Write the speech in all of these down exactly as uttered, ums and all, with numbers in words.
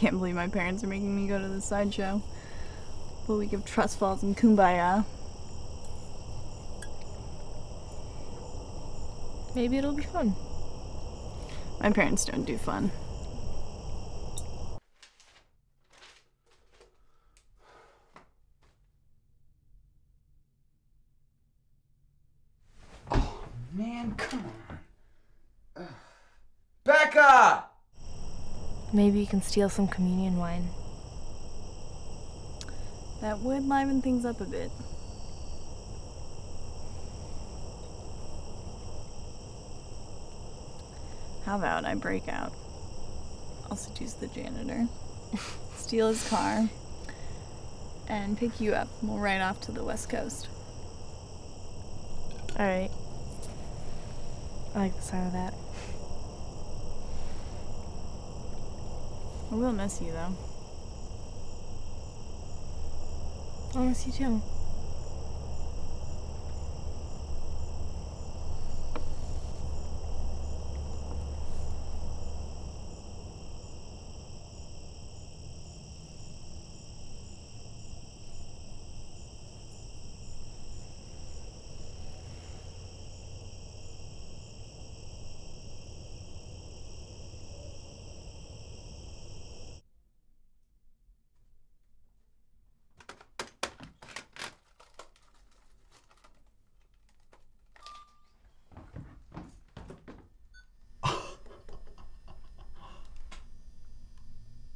can't believe my parents are making me go to this sideshow. But we give trust falls and kumbaya. Maybe it'll be fun. My parents don't do fun. Oh, man, come on. Ugh. Becca! Maybe you can steal some communion wine. That would liven things up a bit. How about I break out? I'll seduce the janitor, steal his car, and pick you up. We'll ride off to the West Coast. Alright. I like the sound of that. I will miss you, though. I'll miss you, too.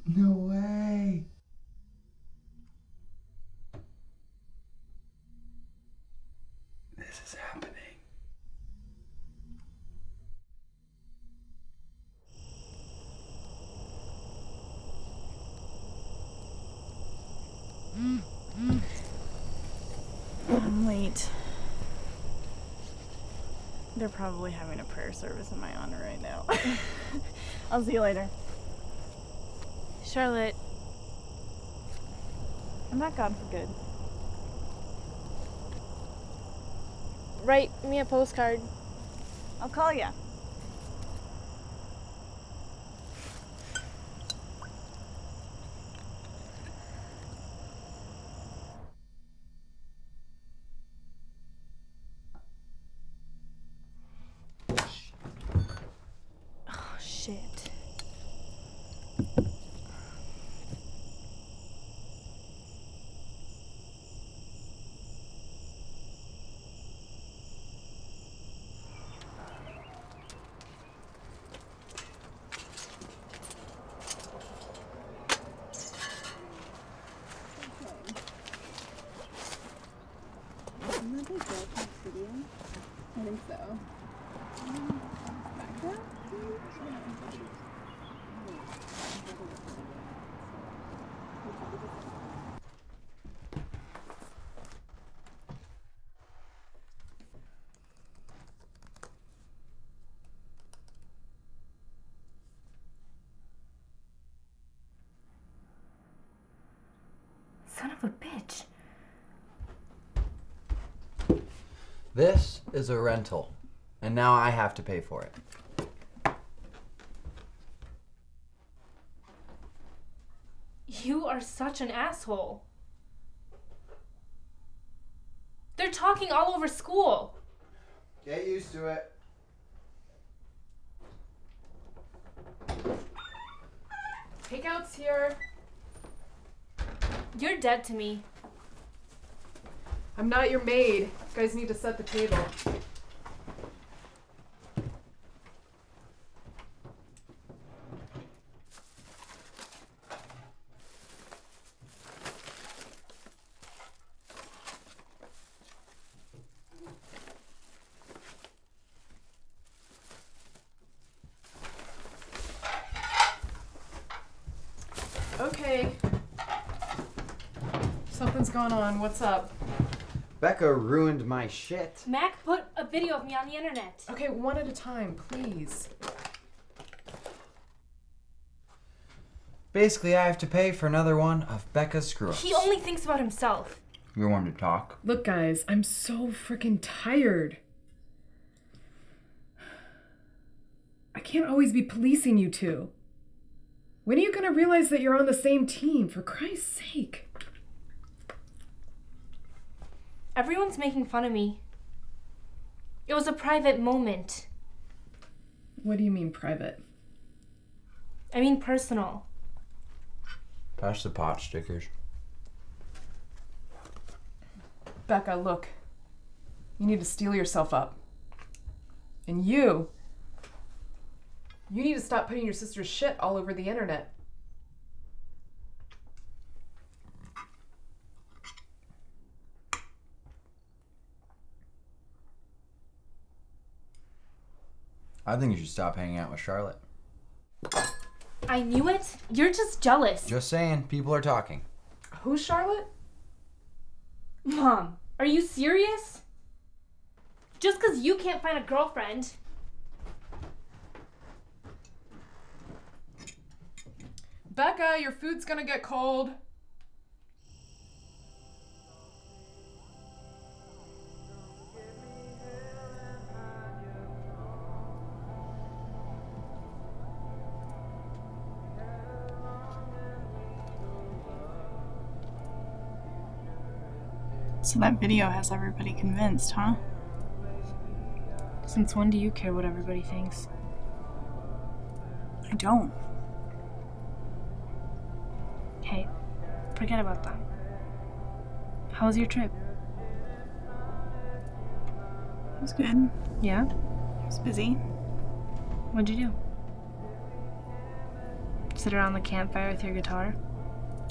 No way. This is happening. Mm-hmm. I'm late. They're probably having a prayer service in my honor right now. I'll see you later. Charlotte, I'm not gone for good. Write me a postcard. I'll call ya. Oh, shit. I think so. Son of a bitch. This is a rental, and now I have to pay for it. You are such an asshole. They're talking all over school. Get used to it. Takeout's here. You're dead to me. I'm not your maid. You guys need to set the table. Okay. Something's going on. What's up? Becca ruined my shit. Mac, put a video of me on the internet. Okay, one at a time, please. Basically, I have to pay for another one of Becca's screw-ups. He only thinks about himself. You want to talk? Look, guys, I'm so freaking tired. I can't always be policing you two. When are you going to realize that you're on the same team, for Christ's sake? Everyone's making fun of me. It was a private moment. What do you mean private? I mean personal. Pass the pot stickers. Becca, look. You need to steel yourself up. And you, you need to stop putting your sister's shit all over the internet. I think you should stop hanging out with Charlotte. I knew it. You're just jealous. Just saying, people are talking. Who's Charlotte? Mom, are you serious? Just because you can't find a girlfriend. Becca, your food's gonna get cold. So that video has everybody convinced, huh? Since when do you care what everybody thinks? I don't. Hey, forget about that. How was your trip? It was good. Yeah? It was busy. What'd you do? Sit around the campfire with your guitar?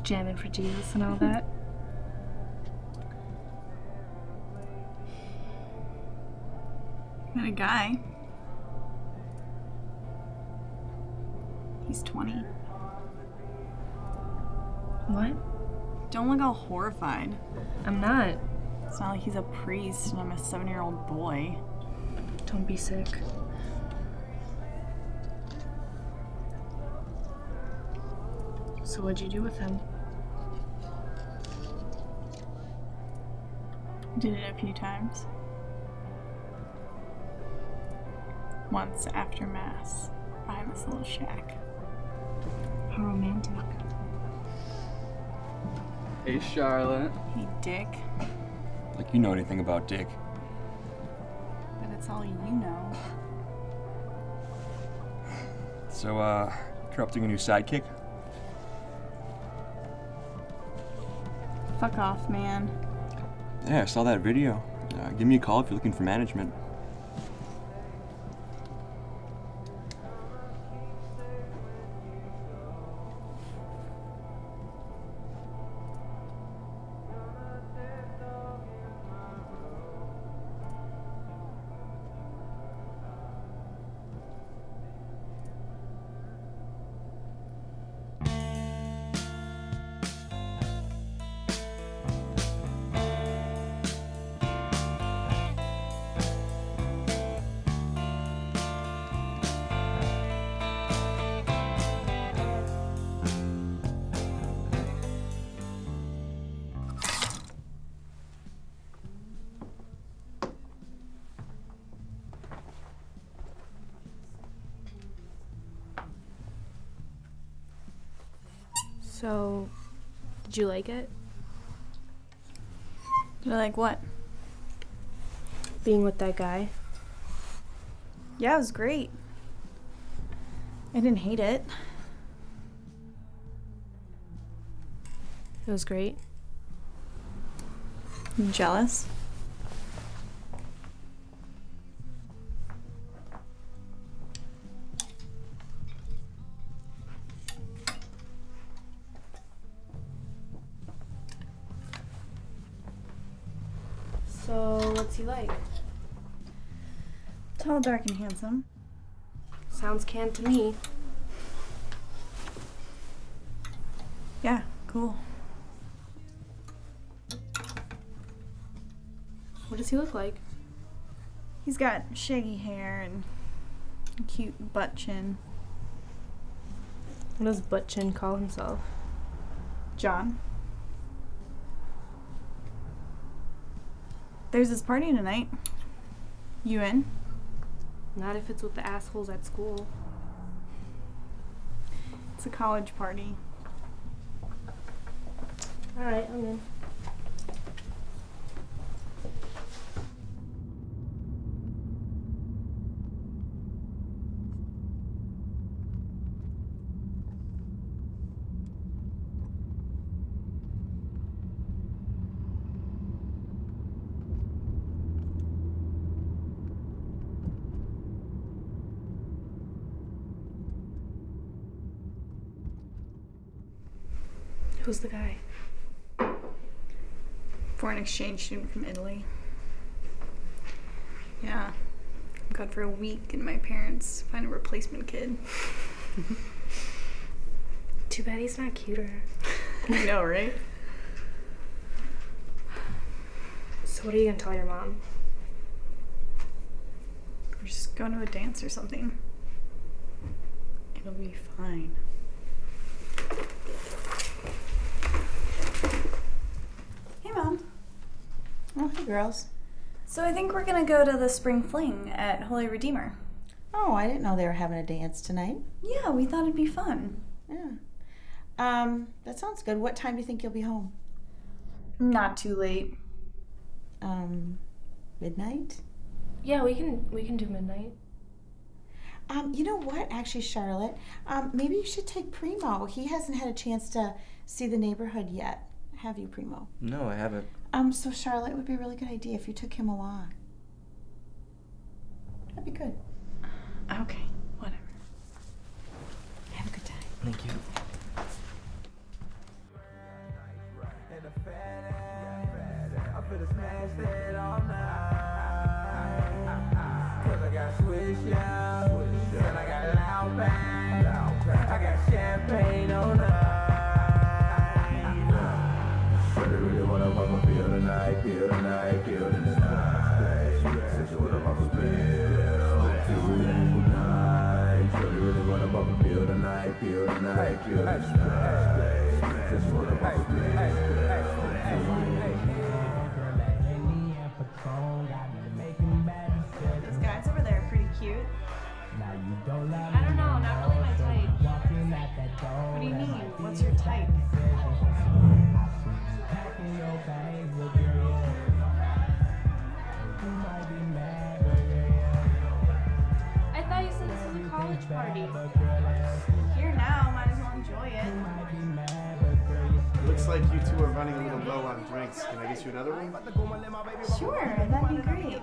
Jamming for Jesus and all that? Met a guy. He's twenty. What? Don't look all horrified. I'm not. It's not like he's a priest and I'm a seven-year-old boy. Don't be sick. So what'd you do with him? Did it a few times. Once after mass, behind this little shack. How romantic. Hey, Charlotte. Hey, Dick. Like you know anything about Dick. But it's all you know. So, uh, corrupting a new sidekick? Fuck off, man. Yeah, I saw that video. Uh, give me a call if you're looking for management. So, did you like it? Did I like what? Being with that guy. Yeah, it was great. I didn't hate it. It was great. I'm jealous. So, what's he like? Tall, dark, and handsome. Sounds canned to me. Yeah, cool. What does he look like? He's got shaggy hair and a cute butt chin. What does butt chin call himself? John. There's this party tonight. You in? Not if it's with the assholes at school. It's It's a college party. All right, I'm in. Who's the guy? Foreign exchange student from Italy. Yeah, I'm gone for a week and my parents find a replacement kid. Too bad he's not cuter. I know, right? So what are you gonna tell your mom? We're just going to a dance or something. It'll be fine. Oh, hey girls. So I think we're gonna go to the spring fling at Holy Redeemer. Oh, I didn't know they were having a dance tonight. Yeah, we thought it'd be fun. Yeah. Um, that sounds good. What time do you think you'll be home? Not too late. Um, midnight? Yeah, we can we can do midnight. Um, you know what? Actually, Charlotte, um, maybe you should take Primo. He hasn't had a chance to see the neighborhood yet. Have you, Primo? No, I haven't. Um, so Charlotte, it would be a really good idea if you took him along. That'd be good. Okay, whatever. Have a good time. Thank you. Feel the night, feel the night. Since you wanna pop a pill tonight. So you really wanna pop a pill tonight, feel the night, feel the night. Since you wanna pop a pill tonight. Those guys over there are pretty cute. I don't know, not really my type. What do you mean? What's your type? Party. Here now, might as well enjoy it. Looks like you two are running a little low on drinks. Can I get you another one? Sure, that'd be great.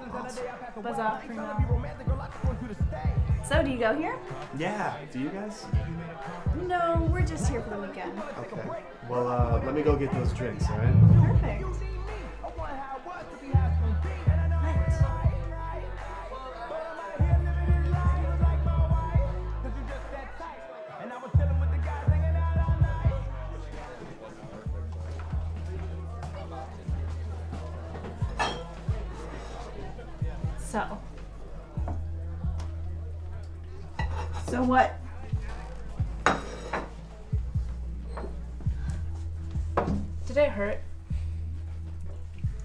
Buzz off for now. So, do you go here? Yeah, do you guys? No, we're just here for the weekend. Okay, well, uh, let me go get those drinks, all right? Perfect. So. So what? Did it hurt?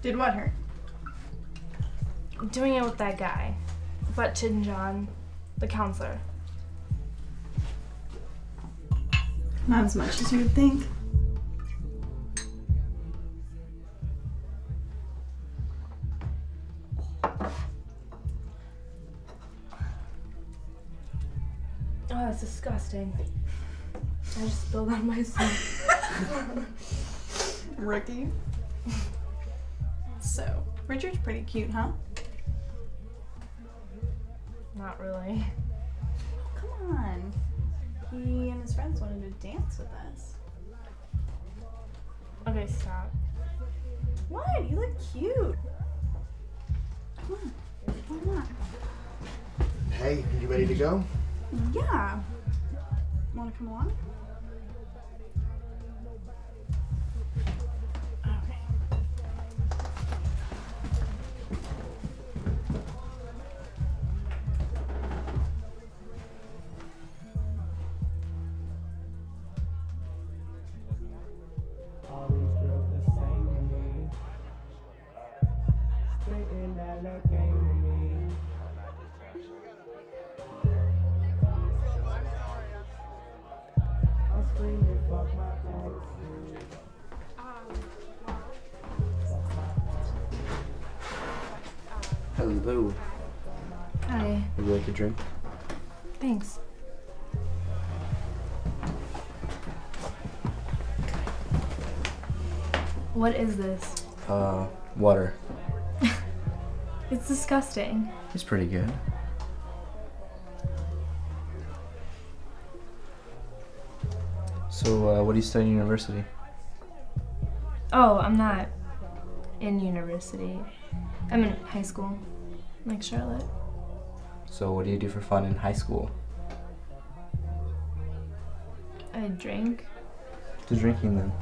Did what hurt? Doing it with that guy, but Tin John, the counselor. Not as much as you would think. Oh, it's disgusting. I just spilled on myself. Rookie. So, Richard's pretty cute, huh? Not really. Oh, come on. He and his friends wanted to dance with us. Okay, stop. What? You look cute. Come on. Why not? Hey, you ready to go? Yeah. Want to come along? Okay. Hello. Hi. Would you like a drink? Thanks. What is this? Uh, water. It's disgusting. It's pretty good. So, uh, what do you study in university? Oh, I'm not in university. I'm in high school, like Charlotte. So, what do you do for fun in high school? I drink. To drinking then.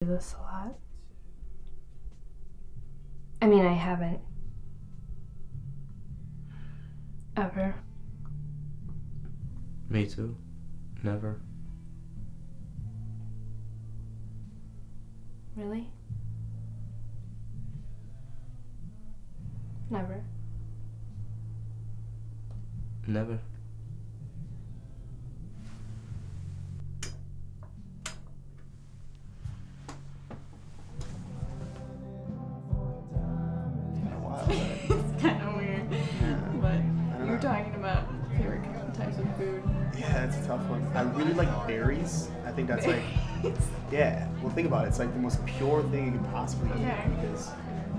This a lot. I mean, I haven't ever. Me too. Never. Really? Never. Never. Yeah, that's a tough one. I really like berries. I think that's like, yeah. Well, think about it. It's like the most pure thing you could possibly eat yeah. because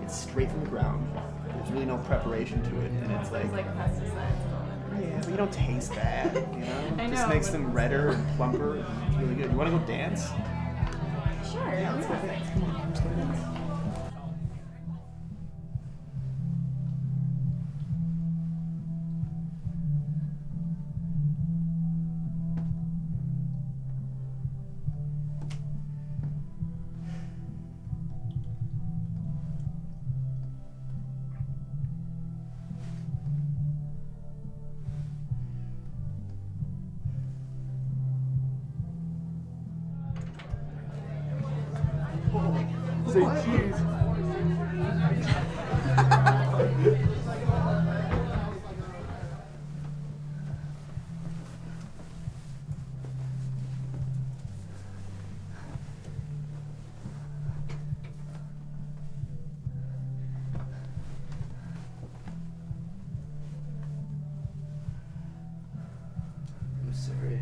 it's straight from the ground. There's really no preparation to it, and it's like, it's like pesticides. Yeah, but you don't taste that. You know, I know, just makes them redder and plumper. It's really good. You want to go dance? Sure. Yeah, let's go dance. Come on, let's go dance. Say cheese. I'm sorry.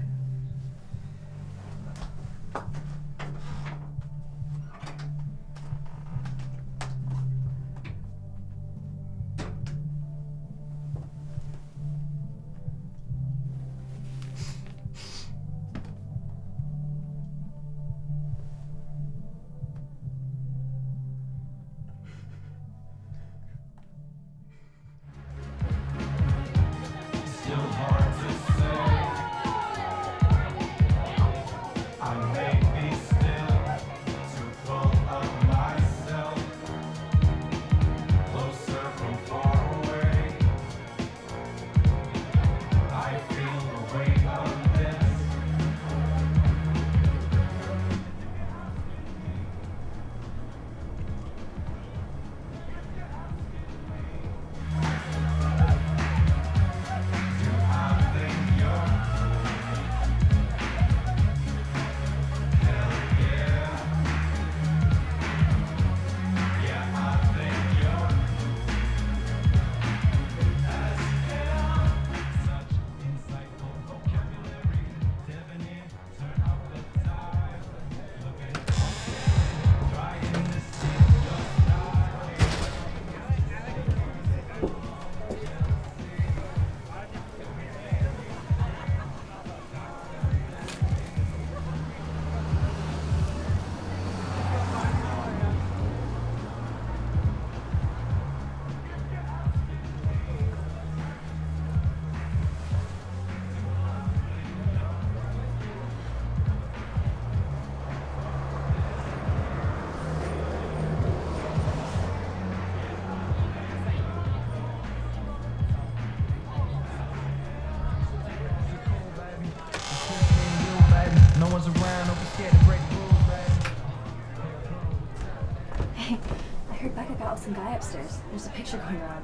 some guy upstairs. There's a picture going around.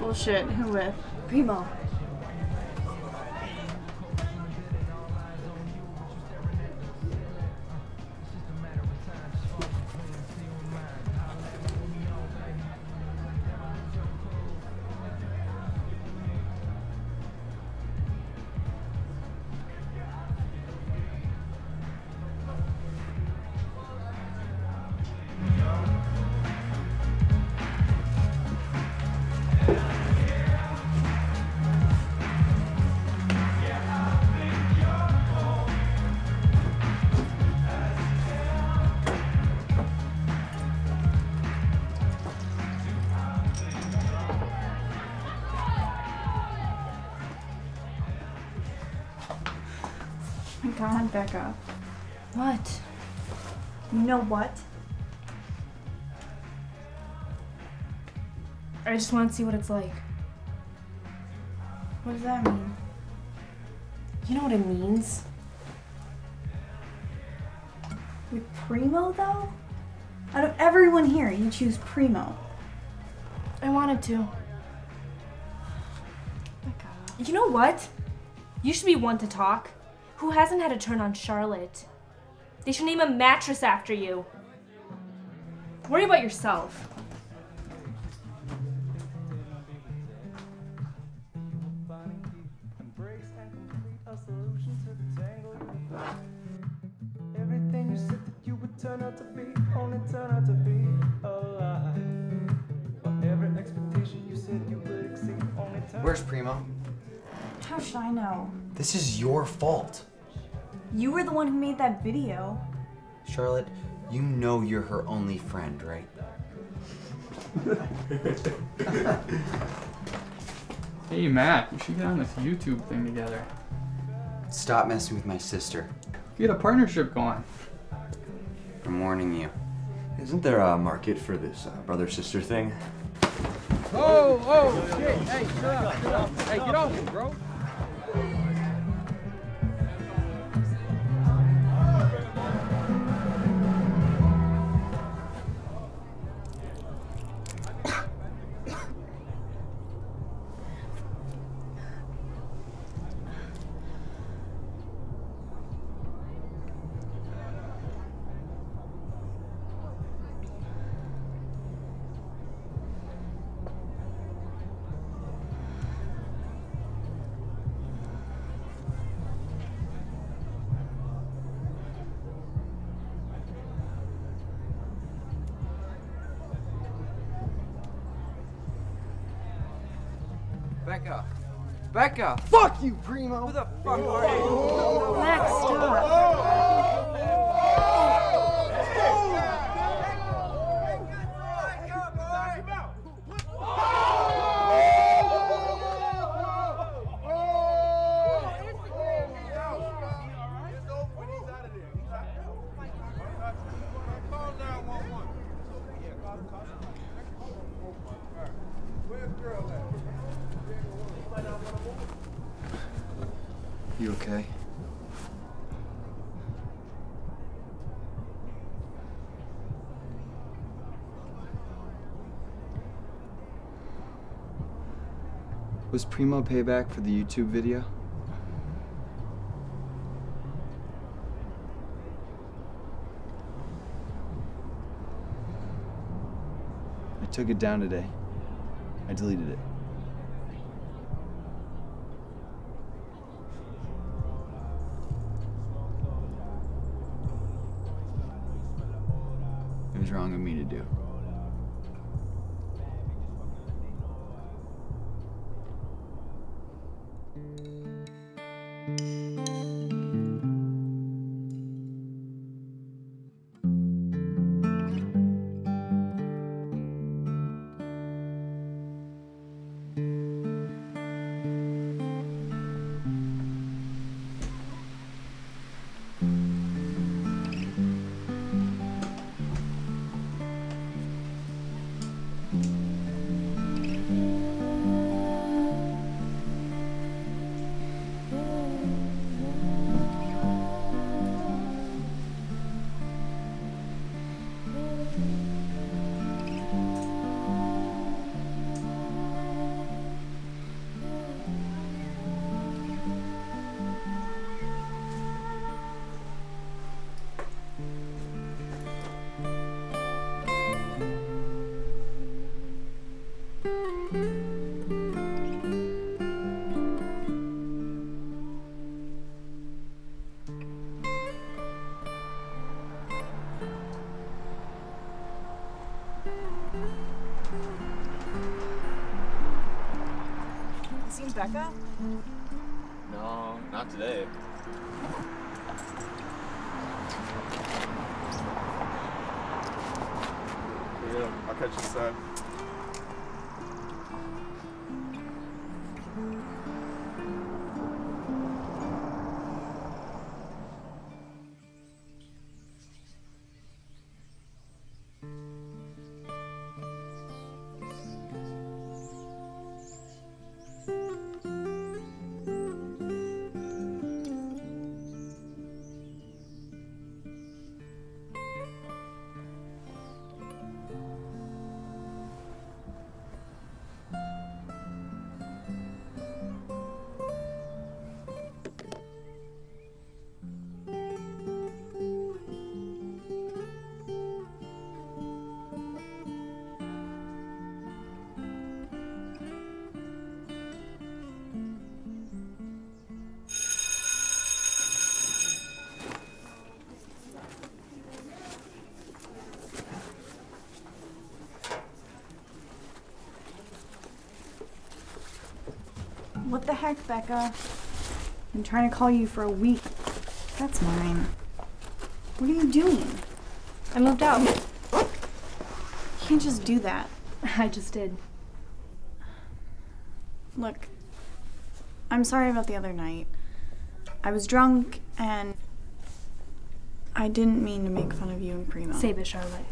Bullshit. Who with? Primo. God, Becca. What? You know what? I just want to see what it's like. What does that mean? You know what it means? With Primo, though? Out of everyone here, you choose Primo. I wanted to. Becca. You know what? You should be one to talk. Who hasn't had a turn on Charlotte? They should name a mattress after you. Worry about yourself. Everything you said that you would turn out to be, only turn out to be a lie. Every expectation you said you would exceed, only turn. Where's Primo? How should I know? This is your fault. You were the one who made that video. Charlotte, you know you're her only friend, right? Hey, Matt, we should get on this YouTube thing together. Stop messing with my sister. Get a partnership going. I'm warning you. Isn't there a market for this uh, brother-sister thing? Oh, oh, shit. Hey, shut up, shut up. Hey, get off me, bro. Becca. Becca! Fuck you, Primo! Who the fuck are you? Max, you okay? Was Primo payback for the YouTube video? I took it down today. I deleted it. It was wrong of me to do. seen Becca? No, not today. Yeah, I'll catch you side. What the heck, Becca? I've been trying to call you for a week. That's mine. What are you doing? I moved out. You can't just do that. I just did. Look, I'm sorry about the other night. I was drunk and I didn't mean to make fun of you and Primo. Save it, Charlotte.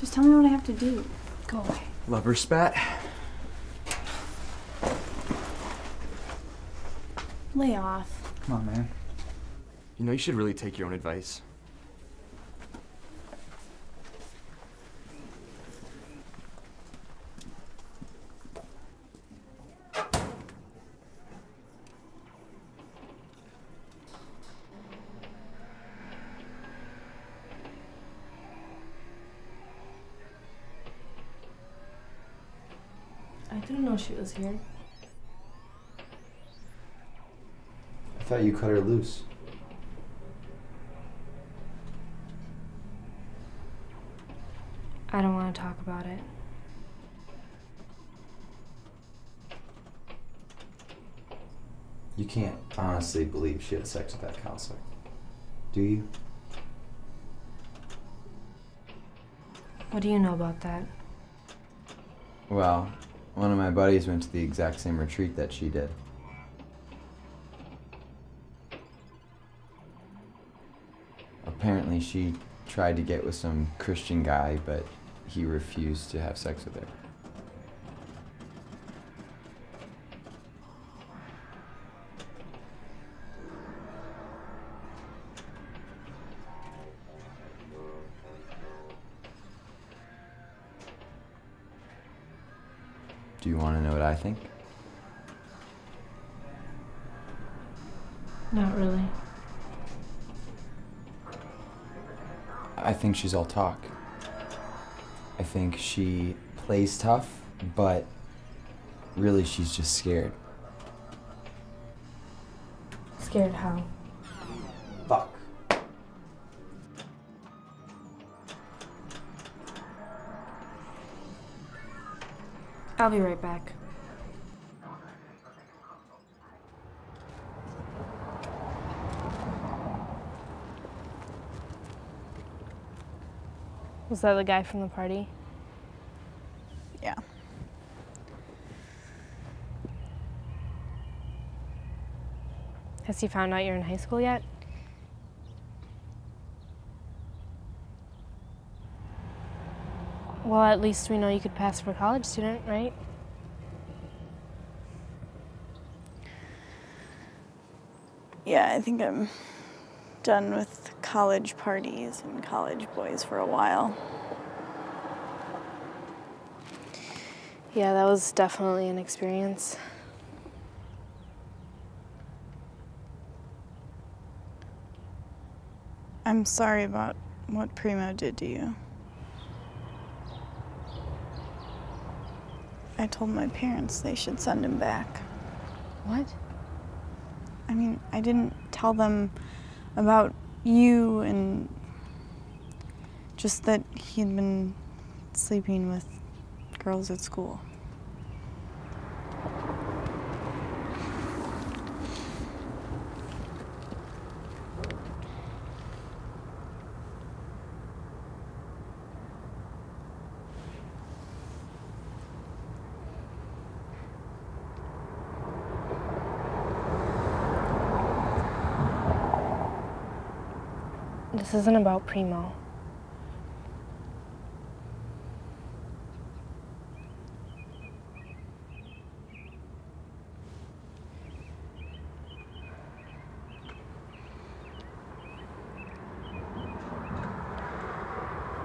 Just tell me what I have to do. Go away. Lover spat. Lay off. Come on, man. You know, you should really take your own advice. I didn't know she was here. I thought you cut her loose. I don't want to talk about it. You can't honestly believe she had sex with that counselor, do you? What do you know about that? Well, one of my buddies went to the exact same retreat that she did. Apparently she tried to get with some Christian guy, but he refused to have sex with her. Do you want to know what I think? Not really. I think she's all talk. I think she plays tough, but really she's just scared. Scared how? Fuck. I'll be right back. Was that the guy from the party? Yeah. Has he found out you're in high school yet? Well, at least we know you could pass for a college student, right? Yeah, I think I'm done with college parties and college boys for a while. Yeah, that was definitely an experience. I'm sorry about what Primo did to you. I told my parents they should send him back. What? I mean, I didn't tell them about you and just that he had been sleeping with girls at school. This isn't about Primo.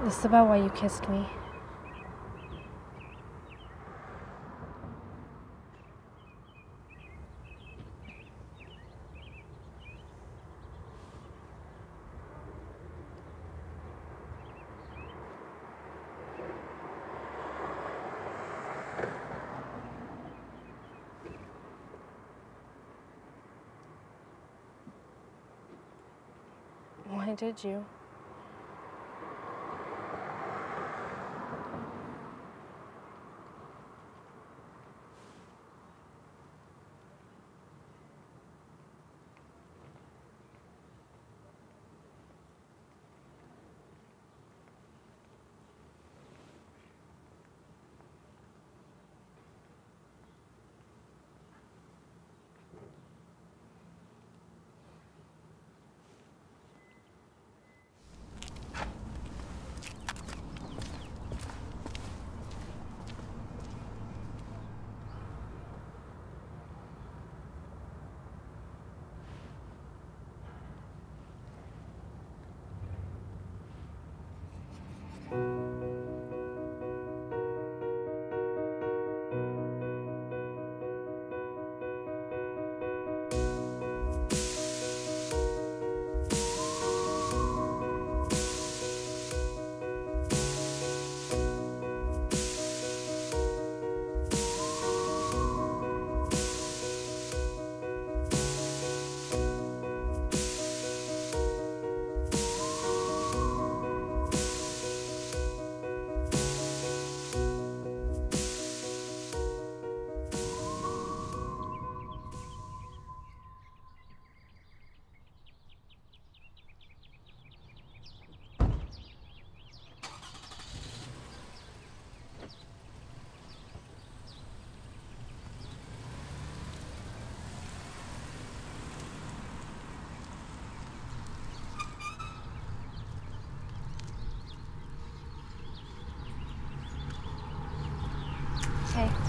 This is about why you kissed me. Why did you? Okay.